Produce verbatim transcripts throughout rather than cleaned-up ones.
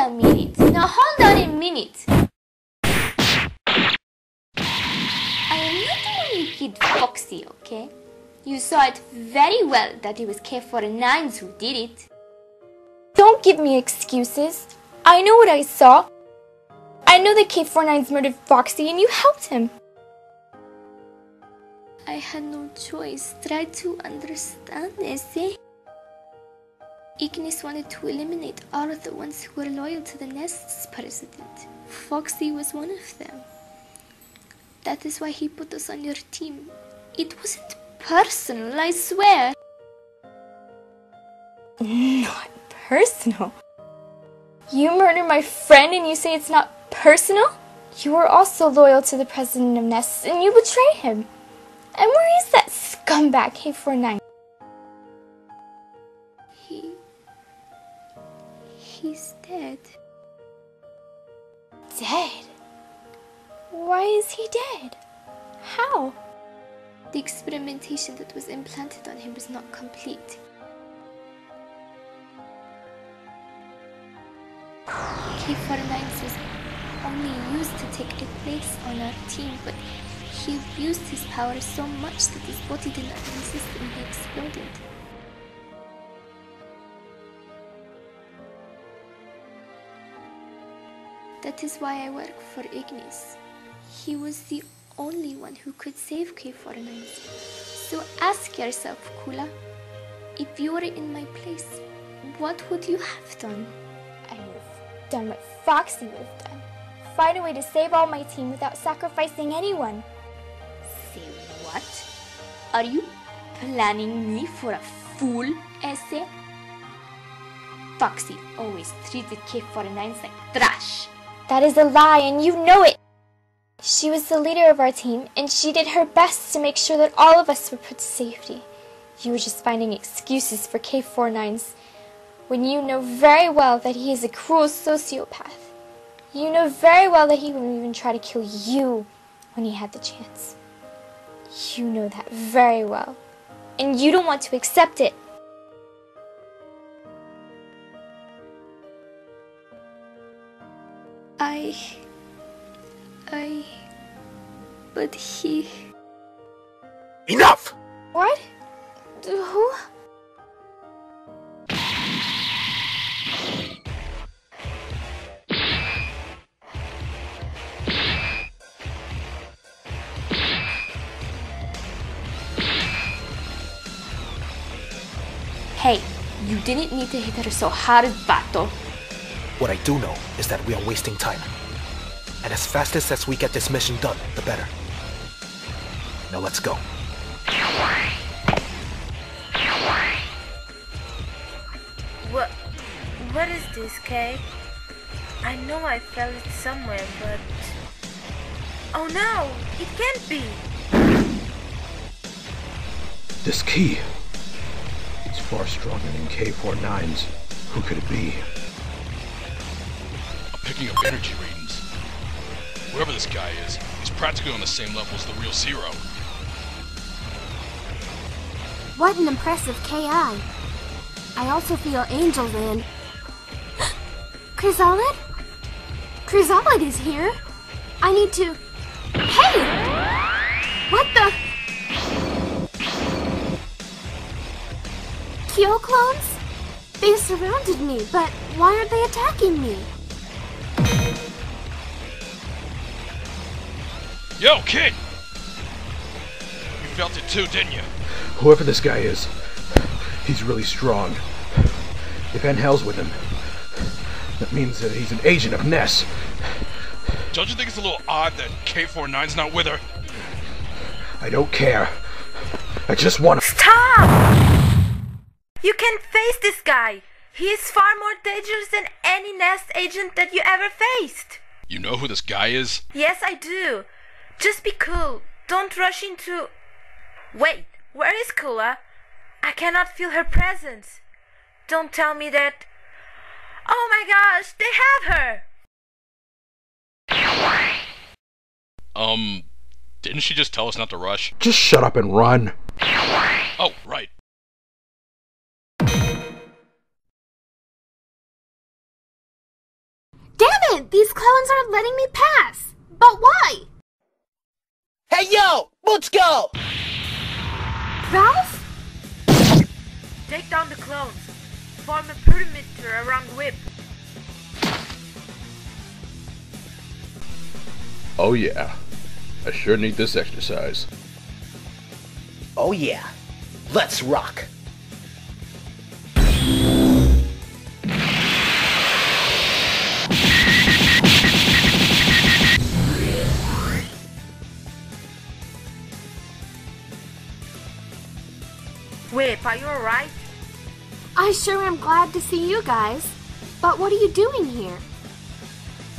a minute. Now hold on a minute. I am not the one who hit Foxy, okay? You saw it very well that it was K forty-nines who did it. Don't give me excuses. I know what I saw. I know that K forty-nines murdered Foxy and you helped him. I had no choice. Try to understand this, eh? Ignis wanted to eliminate all of the ones who were loyal to the Nests president. Foxy was one of them. That is why he put us on your team. It wasn't personal, I swear. Not personal? You murdered my friend and you say it's not personal? You were also loyal to the president of Nests and you betrayed him. And where is that scumbag K forty-nine? He... he's dead. Dead? Why is he dead? How? The experimentation that was implanted on him was not complete. K forty-nine was only used to take a place on our team, but he abused his power so much that his body did not resist and he exploded. That is why I work for Ignis. He was the only one who could save K forty-nine. So ask yourself, Kula, if you were in my place, what would you have done? I would have done what Foxy would have done. Find a way to save all my team without sacrificing anyone. Say what? Are you planning me for a fool, Esse? Foxy always treated K forty-nines like trash. That is a lie and you know it. She was the leader of our team, and she did her best to make sure that all of us were put to safety. You were just finding excuses for K forty-nines, when you know very well that he is a cruel sociopath. You know very well that he wouldn't even try to kill you when he had the chance. You know that very well, and you don't want to accept it. I... I... but he... Enough! What? Who? Hey, you didn't need to hit her so hard, Vato. What I do know is that we are wasting time. And as fast as, as we get this mission done, the better. Now let's go. What... what is this, Kay? I know I felt it somewhere, but... oh no! It can't be! This key... it's far stronger than K forty-nines. Who could it be? I'm picking up energy right now. Whoever this guy is, he's practically on the same level as the real Zero. What an impressive K I. I also feel Angel in. Krizalid? Krizalid is here? I need to... Hey! What the... Kyo clones? They surrounded me, but why aren't they attacking me? Yo, kid! You felt it too, didn't you? Whoever this guy is, he's really strong. If Angel's with him, that means that he's an agent of N E S. Don't you think it's a little odd that K forty-nine's not with her? I don't care. I just want to- Stop! You can't face this guy! He is far more dangerous than any N E S agent that you ever faced! You know who this guy is? Yes, I do. Just be cool. Don't rush into... Wait, where is Kula? I cannot feel her presence. Don't tell me that... Oh my gosh, they have her! Um, didn't she just tell us not to rush? Just shut up and run. Oh, right. These clowns aren't letting me pass! But why? Hey yo! Muchiko! Ralf? Take down the clones. Form a perimeter around Whip. Oh yeah. I sure need this exercise. Oh yeah. Let's rock! Whip, are you alright? I sure am glad to see you guys. But what are you doing here?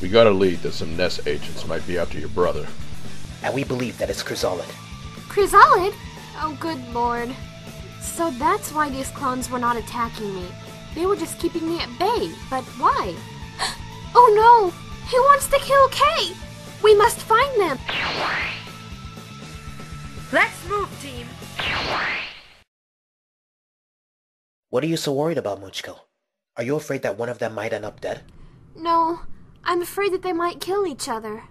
We got a lead that some N E S agents might be after your brother. And we believe that it's Krizalid. Krizalid? Oh good lord. So that's why these clones were not attacking me. They were just keeping me at bay, but why? Oh no! He wants to kill Kay! We must find them! Let's move, team! What are you so worried about, Muchiko? Are you afraid that one of them might end up dead? No, I'm afraid that they might kill each other.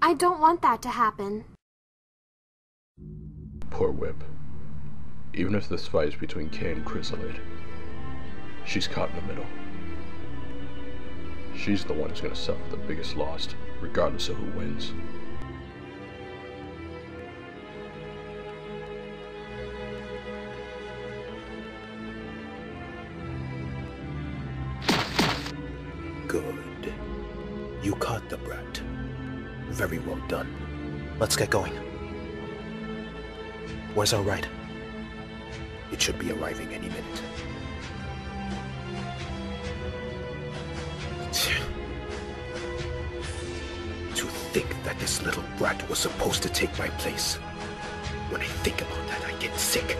I don't want that to happen. Poor Whip. Even if this fight is between Kay and Krizalid, she's caught in the middle. She's the one who's going to suffer the biggest loss, regardless of who wins. Good. You caught the brat. Very well done. Let's get going. Where's our ride? It should be arriving any minute. To think that this little brat was supposed to take my place. When I think about that, I get sick.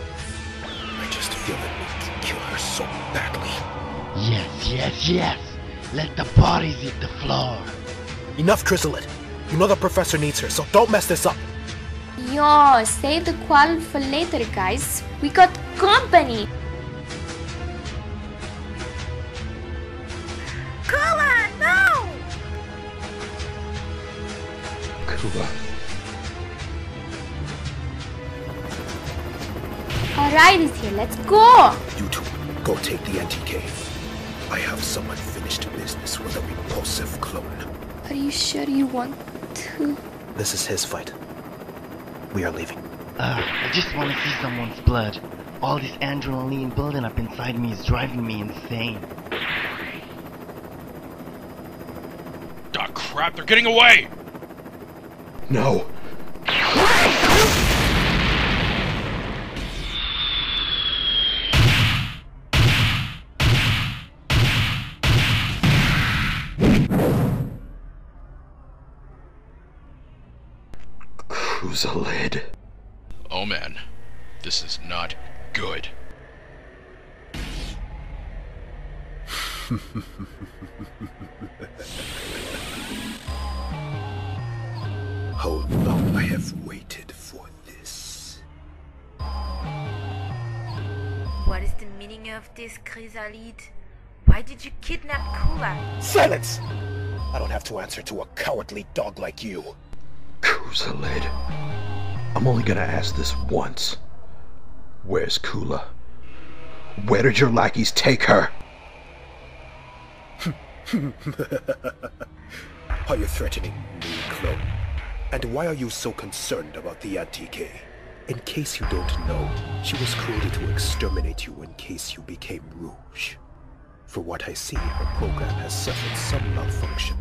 I just feel the need to kill her so badly. Yes, yes, yes! Let the bodies hit the floor! Enough, Krizalid! You know the professor needs her, so don't mess this up! Yo, save the qualm for later, guys. We got company! Kula, no! Kula... Our ride is here, let's go! You two, go take the anti-K. I have some unfinished business with a repulsive clone. Are you sure you want to? This is his fight. We are leaving. Uh, I just want to see someone's blood. All this adrenaline building up inside me is driving me insane. Ah, crap, they're getting away! No. Krizalid. Oh man, this is not good. How long I have waited for this. What is the meaning of this, Krizalid? Why did you kidnap Kula? Silence! I don't have to answer to a cowardly dog like you. Krizalid, I'm only gonna ask this once. Where's Kula? Where did your lackeys take her? Are you threatening me, clone? And why are you so concerned about the anti-K? In case you don't know, she was created to exterminate you in case you became Rouge. For what I see, her program has suffered some malfunction.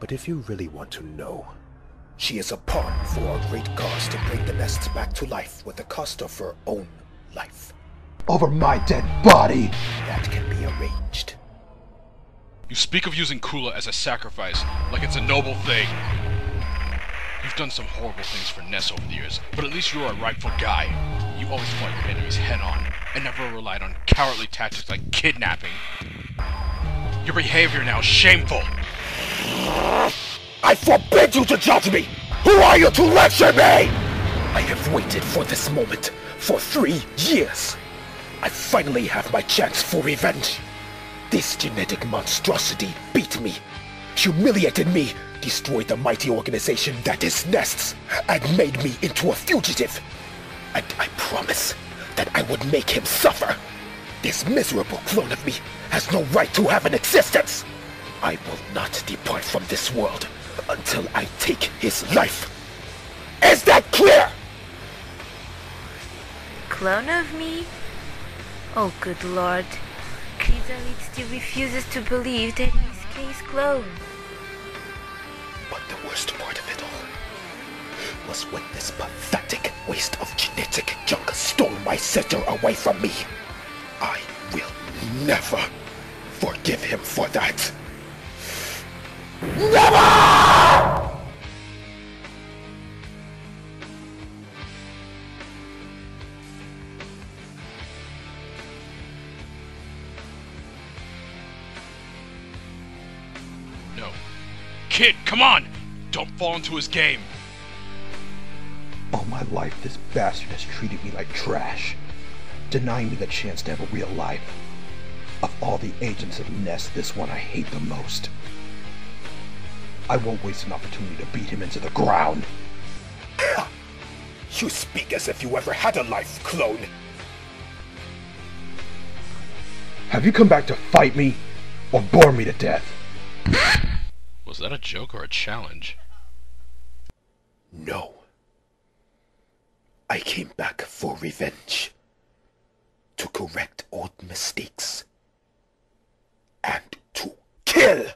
But if you really want to know, she is a pawn for a great cause to bring the Nests back to life with the cost of her own life. Over my dead body! That can be arranged. You speak of using Kula as a sacrifice, like it's a noble thing. You've done some horrible things for Ness over the years, but at least you're a rightful guy. You always fought your enemies head-on, and never relied on cowardly tactics like kidnapping. Your behavior now is shameful! I forbid you to judge me! Who are you to lecture me?! I have waited for this moment for three years. I finally have my chance for revenge. This genetic monstrosity beat me. humiliated me, destroyed the mighty organization that is Nests, and made me into a fugitive. And I promise that I would make him suffer. This miserable clone of me has no right to have an existence. I will not depart from this world until I take his life. Is that clear? Clone of me? Oh, good lord. Krizalid still refuses to believe that he is Kay's clone. But the worst part of it all was when this pathetic waste of genetic junk stole my sister away from me. I will never forgive him for that. Never! No. Kid, come on! Don't fall into his game! All my life, this bastard has treated me like trash, denying me the chance to have a real life. Of all the agents of Ness, this one I hate the most. I won't waste an opportunity to beat him into the ground. You speak as if you ever had a life, clone. Have you come back to fight me, or bore me to death? Was that a joke or a challenge? No. I came back for revenge. To correct old mistakes. And to kill!